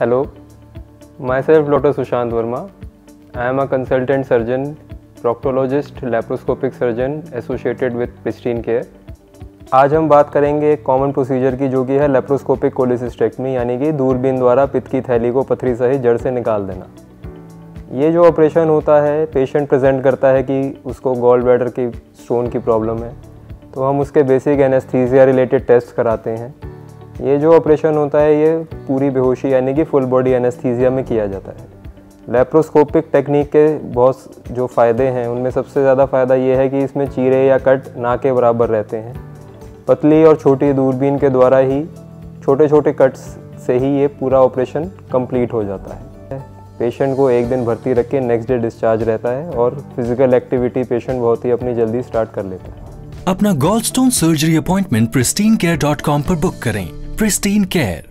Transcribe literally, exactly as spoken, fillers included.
Hello, myself Doctor Sushant Verma. I am a consultant surgeon, proctologist, laparoscopic surgeon associated with Pristyn Care. आज हम बात करेंगे एक common procedure की जो कि है लेप्रोस्कोपिक कोलेसिस्टेक्टमी यानी कि दूरबीन द्वारा पित्त की थैली को पथरी सहित जड़ से निकाल देना। ये जो ऑपरेशन होता है, पेशेंट प्रेजेंट करता है कि उसको गॉल ब्लैडर की स्टोन की प्रॉब्लम है, तो हम उसके बेसिक एनेस्थीसिया रिलेटेड टेस्ट कराते हैं। ये जो ऑपरेशन होता है ये पूरी बेहोशी यानी कि फुल बॉडी एनेस्थीसिया में किया जाता है। लेप्रोस्कोपिक टेक्निक के बहुत जो फ़ायदे हैं उनमें सबसे ज़्यादा फ़ायदा ये है कि इसमें चीरे या कट ना के बराबर रहते हैं। पतली और छोटी दूरबीन के द्वारा ही छोटे छोटे कट्स से ही ये पूरा ऑपरेशन कंप्लीट हो जाता है। पेशेंट को एक दिन भर्ती रख के नेक्स्ट डे डिस्चार्ज रहता है और फिजिकल एक्टिविटी पेशेंट बहुत ही अपनी जल्दी स्टार्ट कर लेता है। अपना gall stone surgery appointment Pristyn care dot com पर बुक करें। Pristyn Care।